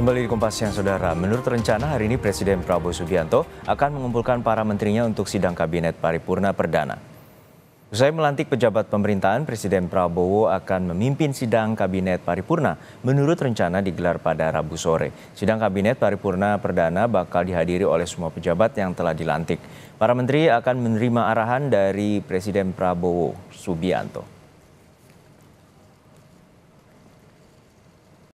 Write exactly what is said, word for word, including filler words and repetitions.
Kembali di Kompas Siang, Saudara. Menurut rencana, hari ini Presiden Prabowo Subianto akan mengumpulkan para menterinya untuk sidang Kabinet Paripurna Perdana. Usai melantik pejabat pemerintahan, Presiden Prabowo akan memimpin sidang Kabinet Paripurna. Menurut rencana digelar pada Rabu sore. Sidang Kabinet Paripurna Perdana bakal dihadiri oleh semua pejabat yang telah dilantik. Para menteri akan menerima arahan dari Presiden Prabowo Subianto.